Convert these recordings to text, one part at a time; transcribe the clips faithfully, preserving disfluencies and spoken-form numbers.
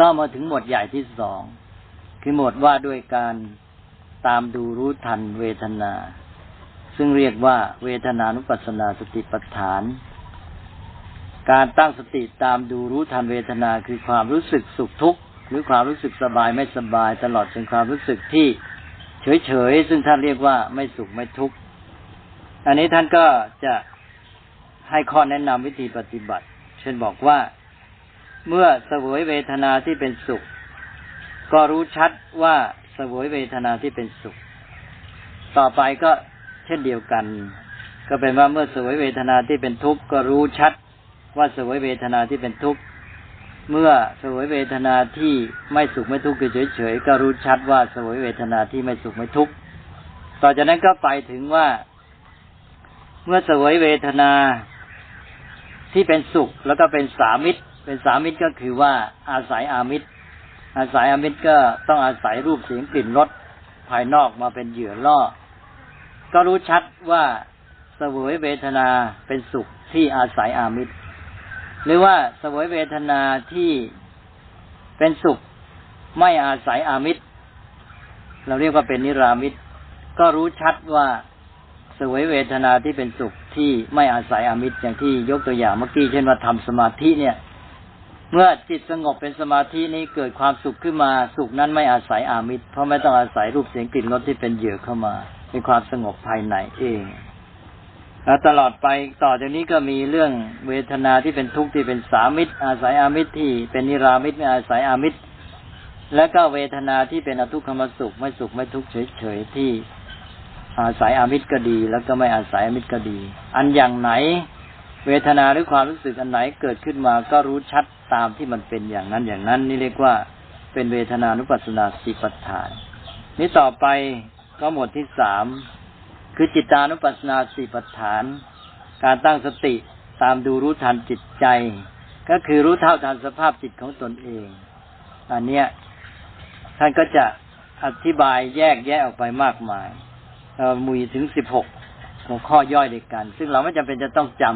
ก็มาถึงหมวดใหญ่ที่สองคือหมวดว่าด้วยการตามดูรู้ทันเวทนาซึ่งเรียกว่าเวทนานุปัสสนาสติปัฏฐานการตั้งสติตามดูรู้ทันเวทนาคือความรู้สึกสุขทุกข์หรือความรู้สึกสบายไม่สบายตลอดจนความรู้สึกที่เฉยๆซึ่งท่านเรียกว่าไม่สุขไม่ทุกข์อันนี้ท่านก็จะให้ข้อแนะนำวิธีปฏิบัติเช่นบอกว่าเมื่อเสวยเวทนาที่เป็นสุขก็รู้ชัดว่าเสวยเวทนาที่เป็นสุขต่อไปก็เช่นเดียวกันก็เป็นว่าเมื่อเสวยเวทนาที่เป็นทุกข์ก็รู้ชัดว่าเสวยเวทนาที่เป็นทุกข์เมื่อเสวยเวทนาที่ไม่สุขไม่ทุกข์เฉยๆก็รู้ชัดว่าเสวยเวทนาที่ไม่สุขไม่ทุกข์ต่อจากนั้นก็ไปถึงว่าเมื่อเสวยเวทนาที่เป็นสุขแล้วก็เป็นสามิตรเป็นสามิตรก็คือว่าอาศัยอามิตรอาศัยอามิตรก็ต้องอาศัยรูปเสียงกลิ่นรสภายนอกมาเป็นเหยื่อล่อก็รู้ชัดว่าเสวยเวทนาเป็นสุขที่อาศัยอามิตรหรือว่าเสวยเวทนาที่เป็นสุขไม่อาศัยอามิตรเราเรียกว่าเป็นนิรามิตรก็รู้ชัดว่าเสวยเวทนาที่เป็นสุขที่ไม่อาศัยอามิตรอย่างที่ยกตัวอย่างเมื่อกี้เช่นว่าทำสมาธิเนี่ยเมื่อจิตสงบเป็นสมาธินี้เกิดความสุขขึ้นมาสุขนั้นไม่อาศัยอามิตรเพราะไม่ต้องอาศัยรูปเสียงกลิ่นรสที่เป็นเหยื่อเข้ามาเป็นความสงบภายในเองแล้วตลอดไปต่อจากนี้ก็มีเรื่องเวทนาที่เป็นทุกข์ที่เป็นสามิตรอาศัยอามิตรที่เป็นนิรามิตรไม่อาศัยอามิตรและก็เวทนาที่เป็นอทุกขมสุขไม่สุขไม่ทุกข์เฉยๆที่อาศัยอามิตรก็ดีแล้วก็ไม่อาศัยอามิตรก็ดีอันอย่างไหนเวทนาหรือความรู้สึกอันไหนเกิดขึ้นมาก็รู้ชัดตามที่มันเป็นอย่างนั้นอย่างนั้นนี่เรียกว่าเป็นเวทนานุปัสสนาสติปัฏฐานนี้ต่อไปก็หมวดที่สามคือจิตานุปัสสนาสติปัฏฐานการตั้งสติตามดูรู้ทันจิตใจก็คือรู้เท่าทันสภาพจิตของตนเองอันเนี้ยท่านก็จะอธิบายแยกแยะออกไปมากมายมีถึงสิบหกหัวข้อย่อยด้วยกันซึ่งเราไม่จำเป็นจะต้องจำ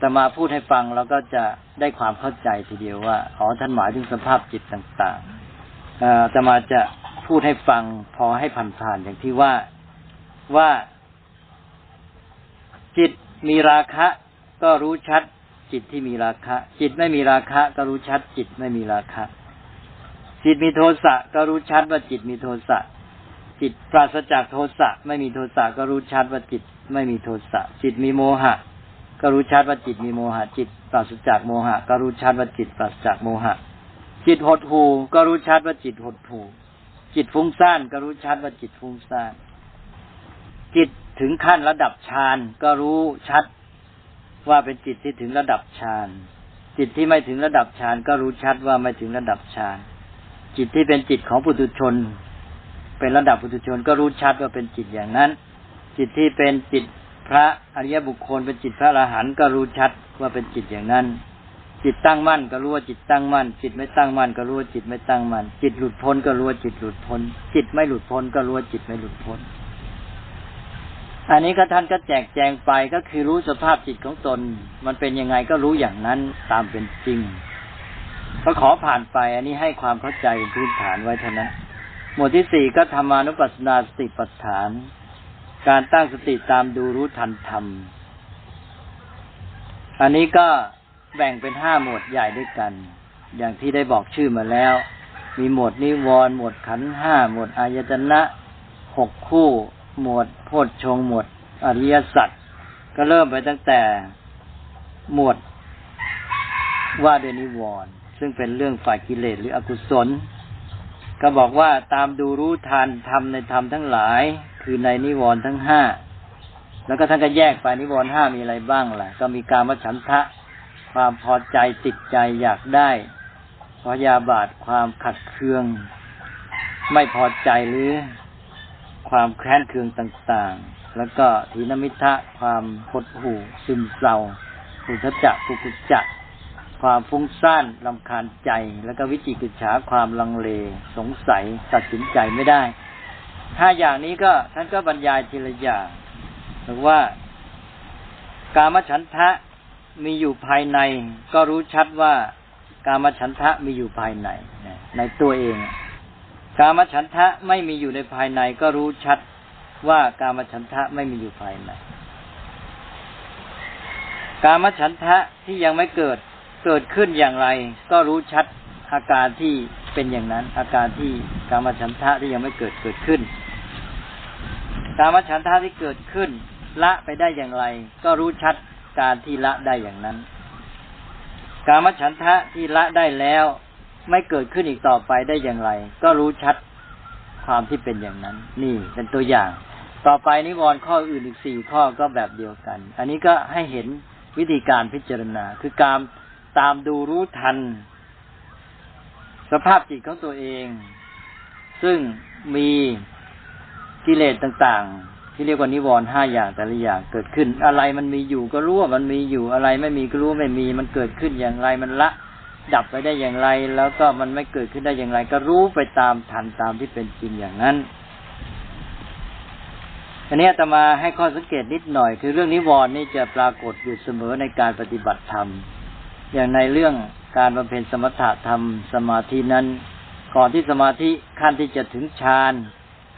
แต่มาพูดให้ฟังเราก็จะได้ความเข้าใจทีเดียวว่าอ๋อท่านหมายถึงสภาพจิตต่างๆเอ่อแต่มาจะพูดให้ฟังพอให้ผ่านๆอย่างที่ว่าว่าจิตมีราคะก็รู้ชัดจิตที่มีราคะจิตไม่มีราคะก็รู้ชัดจิตไม่มีราคะจิตมีโทสะก็รู้ชัดว่าจิตมีโทสะจิตปราศจากโทสะไม่มีโทสะก็รู้ชัดว่าจิตไม่มีโทสะจิตมีโมหะก็รู้ชัดว่าจิตมีโมหะจิตปราศจากโมหะก็รู้ชัดว่าจิตปราศจากโมหะจิตหดหู่ก็รู้ชัดว่าจิตหดหู่จิตฟุ้งซ่านก็รู้ชัดว่าจิตฟุ้งซ่านจิตถึงขั้นระดับฌานก็รู้ชัดว่าเป็นจิตที่ถึงระดับฌานจิตที่ไม่ถึงระดับฌานก็รู้ชัดว่าไม่ถึงระดับฌานจิตที่เป็นจิตของปุถุชนเป็นระดับปุถุชนก็รู้ชัดว่าเป็นจิตอย่างนั้นจิตที่เป็นจิตพระอริยบุคคลเป็นจิตพระอรหันต์ก็รู้ชัดว่าเป็นจิตอย่างนั้นจิตตั้งมั่นก็รู้ว่าจิตตั้งมั่นจิตไม่ตั้งมั่นก็รู้ว่าจิตไม่ตั้งมั่นจิตหลุดพ้นก็รู้ว่าจิตหลุดพ้นจิตไม่หลุดพ้นก็รู้ว่าจิตไม่หลุดพ้นอันนี้ก็ท่านก็แจกแจงไปก็คือรู้สภาพจิตของตนมันเป็นยังไงก็รู้อย่างนั้นตามเป็นจริงก็ขอผ่านไปอันนี้ให้ความเข้าใจพื้นฐานไว้เท่านั้นหมวดที่สี่ก็ธรรมานุปัสสนาสติปัฏฐานการตั้งสติตามดูรู้ทันธรรมอันนี้ก็แบ่งเป็นห้าหมวดใหญ่ด้วยกันอย่างที่ได้บอกชื่อมาแล้วมีหมวดนิวรณ์หมวดขันธ์ห้าหมวดอายตนะหกคู่หมวดโพชฌงค์หมวดอริยสัจก็เริ่มไปตั้งแต่หมวดว่าด้วยนิวรณ์ซึ่งเป็นเรื่องฝ่ายกิเลสหรืออกุศลก็บอกว่าตามดูรู้ทันธรรมในธรรมทั้งหลายคือในนิวรณ์ทั้งห้าแล้วก็ท่านก็แยกไปนิวรณ์ห้ามีอะไรบ้างล่ะก็มีกามฉันทะความพอใจติดใจอยากได้พยาบาทความขัดเคืองไม่พอใจหรือความแค้นเคืองต่างๆแล้วก็ถีนมิทธะความหดหู่ซึมเศร้าอุทธัจจะกุกุจจะความฟุ้งซ่านรำคาญใจแล้วก็วิจิกิจฉาความลังเลสงสัยตัดสินใจไม่ได้ห้าอย่างนี้ก็ท่านก็บรรยายทีละอย่างหรือว่ากามฉันทะมีอยู่ภายในก็รู้ชัดว่าก กามฉันทะมีอยู่ภายในในตัวเองกามฉันทะไม่มีอยู่ในภายในก็รู้ชัดว่ากามฉันทะไม่มีอยู่ภายในกามฉันทะที่ยังไม่เกิดเกิดขึ้นอย่างไรก็รู้ชัดอาการที่เป็นอย่างนั้นอาการที่กามฉันทะที่ยังไม่เกิดเกิดขึ้นกามฉันทะที่เกิดขึ้นละไปได้อย่างไรก็รู้ชัดการที่ละได้อย่างนั้นกามฉันทะที่ละได้แล้วไม่เกิดขึ้นอีกต่อไปได้อย่างไรก็รู้ชัดความที่เป็นอย่างนั้นนี่เป็นตัวอย่างต่อไปนิวรณ์ข้ออื่นอีกสี่ข้อก็แบบเดียวกันอันนี้ก็ให้เห็นวิธีการพิจารณาคือการตามดูรู้ทันสภาพจิตของตัวเองซึ่งมีกิเลสต่างๆที่เรียกว่านิวรณ์ห้าอย่างแต่ละอย่างเกิดขึ้นอะไรมันมีอยู่ก็รู้ว่ามันมีอยู่อะไรไม่มีก็รู้ไม่มีมันเกิดขึ้นอย่างไรมันละดับไปได้อย่างไรแล้วก็มันไม่เกิดขึ้นได้อย่างไรก็รู้ไปตามทันตามที่เป็นจริงอย่างนั้นอันนี้อาตมาให้ข้อสังเกตนิดหน่อยคือเรื่องนิวรณ์นี่จะปรากฏอยู่เสมอในการปฏิบัติธรรมอย่างในเรื่องการบำเพ็ญสมถะธรรมสมาธินั้นก่อนที่สมาธิขั้นที่จะถึงฌาน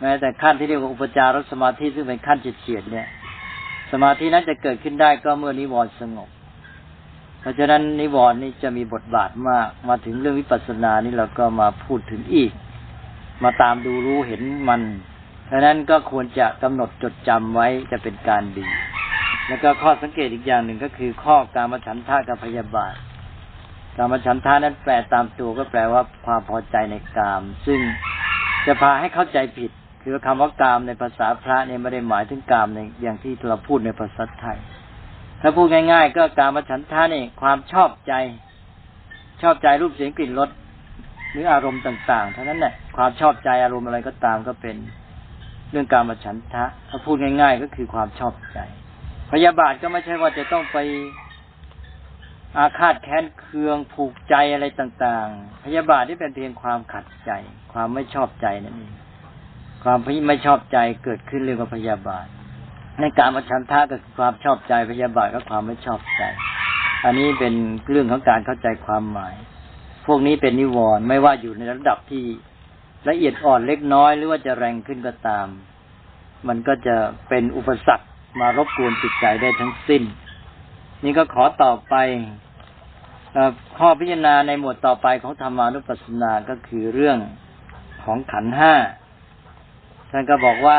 แม้แต่ขั้นที่เรียกว่าอุปจารสมาธิซึ่งเป็นขั้นเฉียดๆเนี่ยสมาธินั้นจะเกิดขึ้นได้ก็เมื่อนิวรณ์สงบเพราะฉะนั้นนิวรณ์นี่จะมีบทบาทมากมาถึงเรื่องวิปัสสนานี่เราก็มาพูดถึงอีกมาตามดูรู้เห็นมันฉะนั้นก็ควรจะกำหนดจดจำไว้จะเป็นการดีแล้วก็ข้อสังเกตอีกอย่างหนึ่งก็คือข้อกามฉันทะกับพยาบาทกามฉันทะนั้นแปลตามตัวก็แปลว่าความพอใจในกามซึ่งจะพาให้เข้าใจผิดคือคำว่ากามในภาษาพระเนี่ยไม่ได้หมายถึงกามในอย่างที่เราพูดในภาษาไทยถ้าพูดง่ายๆก็กามฉันทะนี่ความชอบใจชอบใจรูปเสียงกลิ่นรสหรืออารมณ์ต่างๆเท่านั้นแหละความชอบใจอารมณ์อะไรก็ตามก็เป็นเรื่องกามฉันทะถ้าพูดง่ายๆก็คือความชอบใจพยาบาทก็ไม่ใช่ว่าจะต้องไปอาฆาตแค้นเคืองผูกใจอะไรต่างๆพยาบาทนี่เป็นเพียงความขัดใจความไม่ชอบใจนั่นเองความไม่ชอบใจเกิดขึ้นเรียกว่าพยาบาทในกามฉันทะก็คือความชอบใจพยาบาทก็ความไม่ชอบใจอันนี้เป็นเรื่องของการเข้าใจความหมายพวกนี้เป็นนิวรณ์ไม่ว่าอยู่ในระดับที่ละเอียดอ่อนเล็กน้อยหรือว่าจะแรงขึ้นก็ตามมันก็จะเป็นอุปสรรคมารบกวนจิตใจได้ทั้งสิ้นนี่ก็ขอต่อไปข้อพิจารณาในหมวดต่อไปของธรรมานุปัสสนาก็คือเรื่องของขันธ์ห้าท่านก็บอกว่า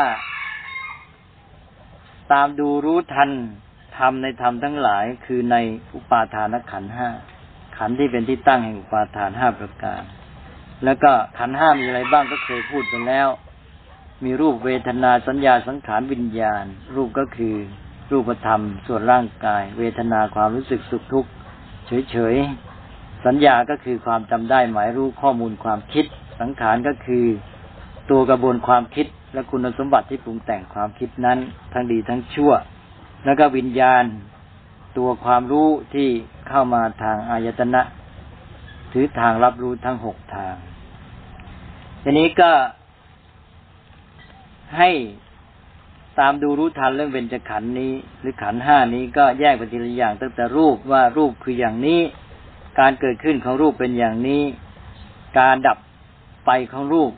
ตามดูรู้ทันธรรมในธรรมทั้งหลายคือในอุปาทานขันธ์ห้าขันธ์ที่เป็นที่ตั้งแห่งอุปาทานห้าประการแล้วก็ขันธ์ห้ามีอะไรบ้างก็เคยพูดไปแล้วมีรูปเวทนาสัญญาสังขารวิญญาณรูปก็คือรูปธรรมส่วนร่างกายเวทนาความรู้สึกสุขทุกข์เฉยๆสัญญาก็คือความจำได้หมายรู้ข้อมูลความคิดสังขารก็คือตัวกระบวนความคิดและคุณสมบัติที่ปรุงแต่งความคิดนั้นทั้งดีทั้งชั่วแล้วก็วิญญาณตัวความรู้ที่เข้ามาทางอายตนะถือทางรับรู้ทั้งหกทางทีนี้ก็ให้ตามดูรู้ทันเรื่องเบญจขันธ์นี้หรือขันธ์ห้านี้ก็แยกเป็นทีละอย่างตั้งแต่รูปว่ารูปคืออย่างนี้การเกิดขึ้นของรูปเป็นอย่างนี้การดับไปของรูป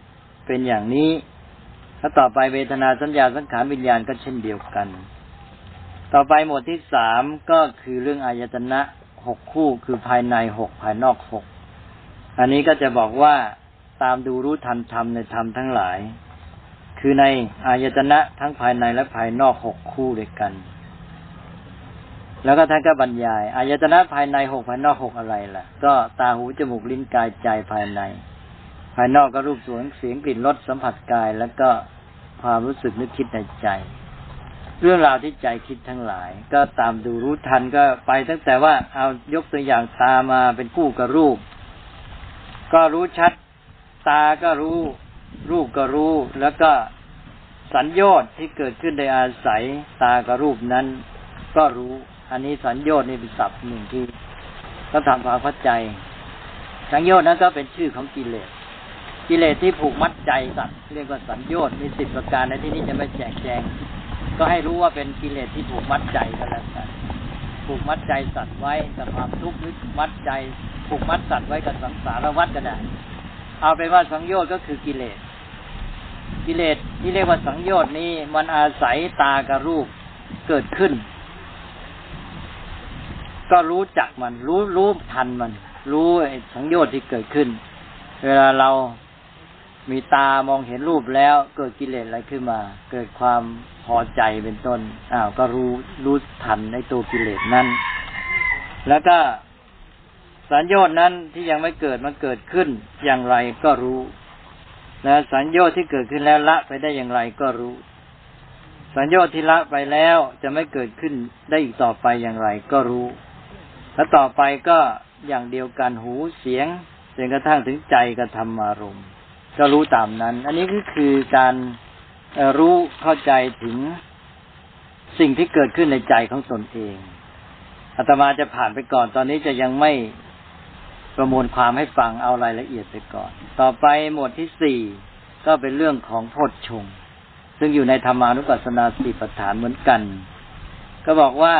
เป็นอย่างนี้แล้วต่อไปเวทนาสัญญาสังขารวิญญาณก็เช่นเดียวกันต่อไปหมวดที่สามก็คือเรื่องอายตนะหกคู่คือภายในหกภายนอกหกอันนี้ก็จะบอกว่าตามดูรู้ทันธรรมในธรรมทั้งหลายคือในอายตนะทั้งภายในและภายนอกหกคู่ด้วยกันแล้วก็ท่านก็บรรยายอายตนะภายในหกภายนอกหกอะไรล่ะก็ตาหูจมูกลิ้นกายใจภายในภายนอกก็รูปเสียงเสียงกลิ่นรสสัมผัสกายแล้วก็ความรู้สึกนึกคิดในใจเรื่องราวที่ใจคิดทั้งหลายก็ตามดูรู้ทันก็ไปตั้งแต่ว่าเอายกตัวอย่างตามาเป็นคู่กับรูปก็รู้ชัดตาก็รู้รูปก็รู้แล้วก็สัญญาณที่เกิดขึ้นโดยอาศัยตากับรูปนั้นก็รู้อันนี้สัญญาณนี่เป็นศัพท์หนึ่งที่ก็ทำความเข้าใจสัญญาณนั้นก็เป็นชื่อของกิเลสกิเลสที่ผูกมัดใจสัตว์เรียกว่าสัญญาณมีสิบประการในที่นี้จะไม่แจกแจงก็ให้รู้ว่าเป็นกิเลสที่ผูกมัดใจกันแล้วกันผูกมัดใจสัตว์ไว้กับความทุกข์หรือมัดใจ ผูกมัดสัตว์ไว้กับสังสารวัฏก็ได้เอาเป็นว่าสังโยชน์ก็คือกิเลสกิเลสที่เรียกว่าสังโยชน์นี้มันอาศัยตากับรูปเกิดขึ้นก็รู้จักมันรู้รู้ทันมันรู้ไอ้สังโยชน์ที่เกิดขึ้นเวลาเรามีตามองเห็นรูปแล้วเกิดกิเลสอะไรขึ้นมาเกิดความพอใจเป็นต้นอ้าวก็รู้รู้ทันในตัวกิเลสนั้นแล้วก็สัญโยชน์นั้นที่ยังไม่เกิดมันเกิดขึ้นอย่างไรก็รู้นะสัญโยชน์ที่เกิดขึ้นแล้วละไปได้อย่างไรก็รู้สัญโยชน์ที่ละไปแล้วจะไม่เกิดขึ้นได้อีกต่อไปอย่างไรก็รู้และต่อไปก็อย่างเดียวกันหูเสียงจนกระทั่งถึงใจกระทำอารมณ์ก็รู้ตามนั้นอันนี้ก็คือการรู้เข้าใจถึงสิ่งที่เกิดขึ้นในใจของตนเองอาตมาจะผ่านไปก่อนตอนนี้จะยังไม่ประมวลความให้ฟังเอารายละเอียดไปก่อนต่อไปหมวดที่สี่ก็เป็นเรื่องของโพชฌงค์ซึ่งอยู่ในธรรมานุปัสสนาสติปัฏฐานเหมือนกันก็บอกว่า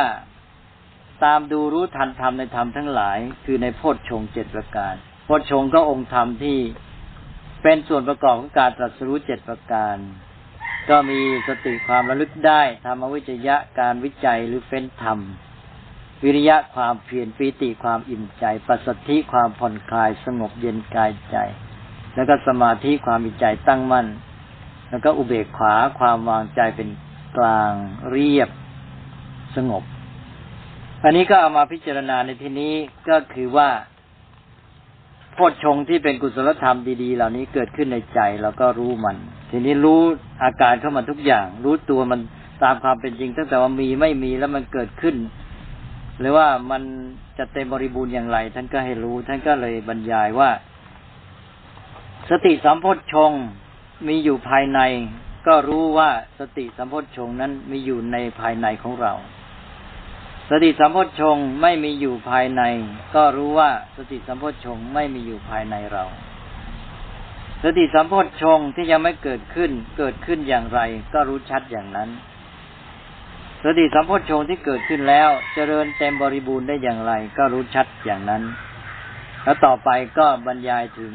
ตามดูรู้ทันธรรมในธรรมทั้งหลายคือในโพชฌงค์เจ็ดประการโพชฌงค์ก็องค์ธรรมที่เป็นส่วนประกอบของการตรัสรู้เจ็ดประการก็มีสติความระลึกได้ธรรมวิจยะการวิจัยหรือเฟ้นธรรมวิริยะความเพียรปีติความอิ่มใจปัสสัทธิความผ่อนคลายสงบเย็นกายใจแล้วก็สมาธิความมีใจตั้งมั่นแล้วก็อุเบกขาความวางใจเป็นกลางเรียบสงบอันนี้ก็เอามาพิจารณาในที่นี้ก็คือว่าโพชฌงค์ที่เป็นกุศลธรรมดีๆเหล่านี้เกิดขึ้นในใจเราก็รู้มันทีนี้รู้อาการเข้ามาทุกอย่างรู้ตัวมันตามความเป็นจริงตั้งแต่ว่ามีไม่มีแล้วมันเกิดขึ้นหรือว่ามันจะเต็มบริบูรณ์อย่างไรท่านก็ให้รู้ท่านก็เลยบรรยายว่าสติสัมโพชฌงค์มีอยู่ภายในก็รู้ว่าสติสัมโพชฌงค์นั้นมีอยู่ในภายในของเราสติสัมโพชฌงค์ไม่มีอยู่ภายในก็รู้ว่าสติสัมโพชฌงค์ไม่มีอยู่ภายในเราสติสัมโพชฌงค์ที่ยังไม่เกิดขึ้นเกิดขึ้นอย่างไรก็รู้ชัดอย่างนั้นสติสัมโพชฌงค์ที่เกิดขึ้นแล้วเจริญเต็มบริบูรณ์ได้อย่างไรก็รู้ชัดอย่างนั้นแล้วต่อไปก็บรรยายถึง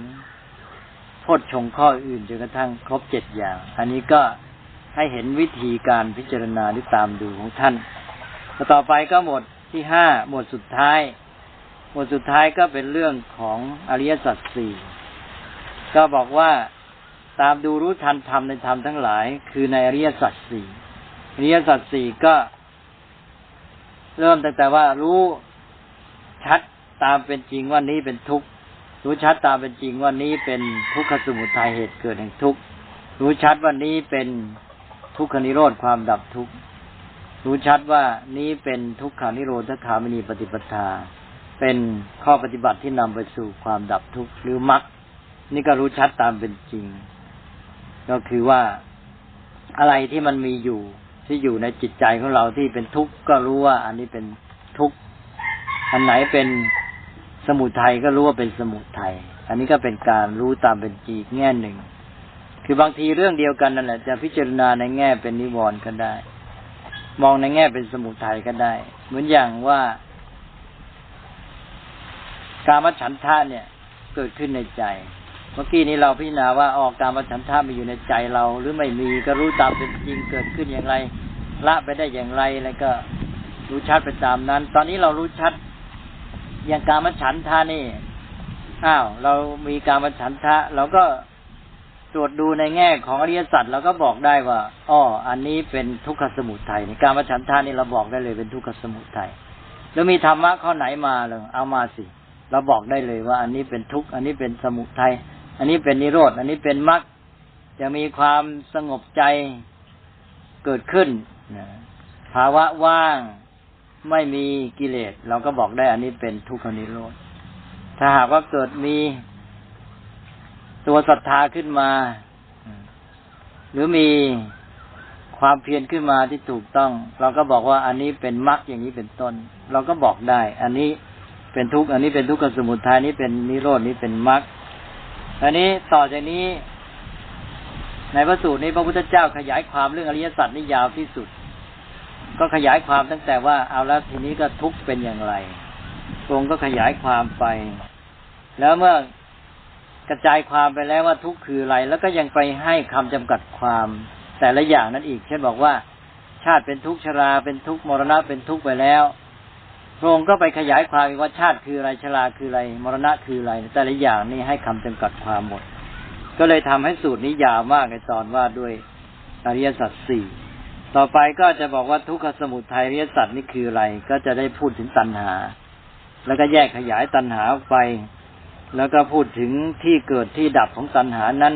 โพชฌงค์ข้ออื่นจนกระทั่งครบเจ็ดอย่างอันนี้ก็ให้เห็นวิธีการพิจารณาที่ตามดูของท่านต่อไปก็หมวดที่ห้าหมวดสุดท้ายหมวดสุดท้ายก็เป็นเรื่องของอริยสัจสี่ก็บอกว่าตามดูรู้ทันธรรมในธรรมทั้งหลายคือในอริยสัจสี่อริยสัจสี่ก็เริ่มตั้งแต่ว่ารู้ชัดตามเป็นจริงว่านี้เป็นทุกข์รู้ชัดตามเป็นจริงว่านี้เป็นทุกขสมุทัยเหตุเกิดแห่งทุกข์รู้ชัดว่านี้เป็นทุกขนิโรธความดับทุกข์รู้ชัดว่านี้เป็นทุกขานิโรธคามินีปฏิปทาเป็นข้อปฏิบัติที่นำไปสู่ความดับทุกข์หรือมรรคนี่ก็รู้ชัดตามเป็นจริงก็คือว่าอะไรที่มันมีอยู่ที่อยู่ในจิตใจของเราที่เป็นทุกข์ก็รู้ว่าอันนี้เป็นทุกข์อันไหนเป็นสมุทัยก็รู้ว่าเป็นสมุทัยอันนี้ก็เป็นการรู้ตามเป็นจริงแง่หนึ่งคือบางทีเรื่องเดียวกันนั่นแหละจะพิจารณาในแง่เป็นนิวรณ์ก็ได้มองในแง่เป็นสมุทัยก็ได้เหมือนอย่างว่ากามฉันทะเนี่ยเกิดขึ้นในใจเมื่อกี้นี้เราพิจารณาว่าออกกามฉันทะมาอยู่ในใจเราหรือไม่มีก็รู้ตามเป็นจริงเกิดขึ้นอย่างไรละไปได้อย่างไรแล้วก็รู้ชัดไปตามนั้นตอนนี้เรารู้ชัดอย่างกามฉันทะนี่อ้าวเรามีกามฉันทะเราก็ตรวจดูในแง่ของอริยสัจเราก็บอกได้ว่าอ้ออันนี้เป็นทุกขสมุทัยในกามฉันทะนี่เราบอกได้เลยเป็นทุกขสมุทัยแล้วมีธรรมะข้อไหนมาเหรอเอามาสิเราบอกได้เลยว่าอันนี้เป็นทุกข์อันนี้เป็นสมุทัยอันนี้เป็นนิโรธอันนี้เป็นมรรคจะมีความสงบใจเกิดขึ้นภาวะว่างไม่มีกิเลสเราก็บอกได้อันนี้เป็นทุกขนิโรธถ้าหากว่าเกิดมีตัวศรัทธาขึ้นมาหรือมีความเพียรขึ้นมาที่ถูกต้องเราก็บอกว่าอันนี้เป็นมรรคอย่างนี้เป็นต้นเราก็บอกได้อันนี้เป็นทุกข์อันนี้เป็นทุกขสมุทัยนี้เป็นนิโรธนี้เป็นมรรคอันนี้ต่อจากนี้ในพระสูตรนี้พระพุทธเจ้าขยายความเรื่องอริยสัจนี่ยาวที่สุดก็ขยายความตั้งแต่ว่าเอาแล้วทีนี้ก็ทุกข์เป็นอย่างไรองค์ก็ขยายความไป แล้วเมื่อกระจายความไปแล้วว่าทุกข์คืออะไรแล้วก็ยังไปให้คำจำกัดความแต่ละอย่างนั้นอีกเช่นบอกว่าชาติเป็นทุกข์ชราเป็นทุกข์มรณะเป็นทุกข์ไปแล้วพระองค์ก็ไปขยายความว่าชาติคืออะไรชราคืออะไรมรณะคืออะไรแต่ละอย่างนี่ให้คำจำกัดความหมดก็เลยทำให้สูตรนี้ยาวมากในตอนว่าด้วยอริยสัจสี่ต่อไปก็จะบอกว่าทุกขสมุทัยอริยสัจนี่คืออะไรก็จะได้พูดถึงตัณหาแล้วก็แยกขยายตัณหาออกไปแล้วก็พูดถึงที่เกิดที่ดับของตัณหานั้น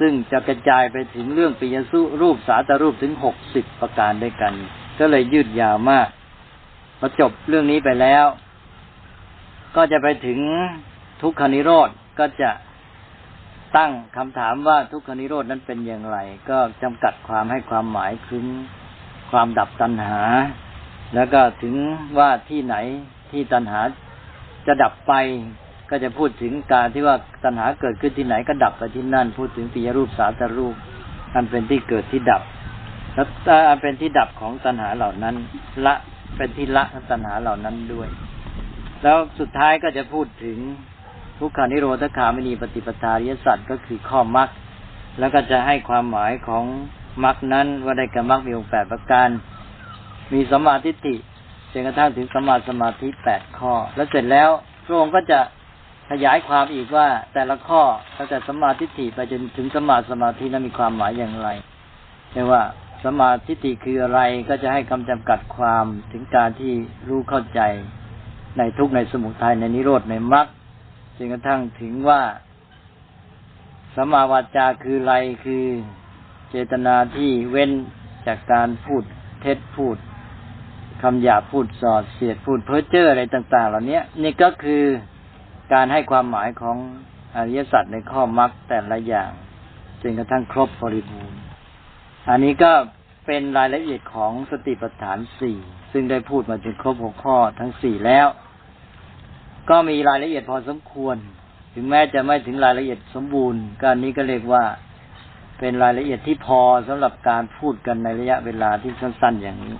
ซึ่งจะกระจายไปถึงเรื่องปิยสุรูปสาตรูปถึงหกสิบประการด้วยกันก็เลยยืดยาวมากพอจบเรื่องนี้ไปแล้วก็จะไปถึงทุกขนิโรธก็จะตั้งคำถามว่าทุกขนิโรธนั้นเป็นอย่างไรก็จำกัดความให้ความหมายถึงความดับตัณหาแล้วก็ถึงว่าที่ไหนที่ตัณหาจะดับไปก็จะพูดถึงการที่ว่าตัณหาเกิดขึ้นที่ไหนก็ดับไปที่นั่นพูดถึงปิยรูปสาตรูปอันเป็นที่เกิดที่ดับแล้วอันเป็นที่ดับของตัณหาเหล่านั้นละเป็นที่ละตัณหาเหล่านั้นด้วยแล้วสุดท้ายก็จะพูดถึงทุกขานิโรธคามินีปฏิปทาอริยสัจก็คือข้อมรรคแล้วก็จะให้ความหมายของมรรคนั้นว่าได้แก่มรรคมีองค์แปดประการมีสัมมาทิฏฐิจนกระทั่งถึงสัมมาสมาธิแปดข้อแล้วเสร็จแล้วพระองค์ก็จะขยายความอีกว่าแต่ละข้อตั้งแต่สัมมาทิฏฐิไปจนถึงสัมมาสมาธินั้นมีความหมายอย่างไรเรียกว่าสัมมาทิฏฐิคืออะไรก็จะให้คำจำกัดความถึงการที่รู้เข้าใจในทุกข์ในสมุทัยในนิโรธในมรรคจนกระทั่งถึงว่าสัมมาวาจาคืออะไรคือเจตนาที่เว้นจากการพูดเท็จพูดคำหยาบพูดส่อเสียดพูดเพ้อเจ้ออะไรต่างๆเหล่านี้นี่ก็คือการให้ความหมายของอริยสัจในข้อมรรคแต่ละอย่างจนกระทั่งครบบริบูรณ์อันนี้ก็เป็นรายละเอียดของสติปัฏฐานสี่ซึ่งได้พูดมาจนครบหกข้อทั้งสี่แล้วก็มีรายละเอียดพอสมควรถึงแม้จะไม่ถึงรายละเอียดสมบูรณ์การนี้ก็เรียกว่าเป็นรายละเอียดที่พอสำหรับการพูดกันในระยะเวลาที่สั้นๆอย่างนี้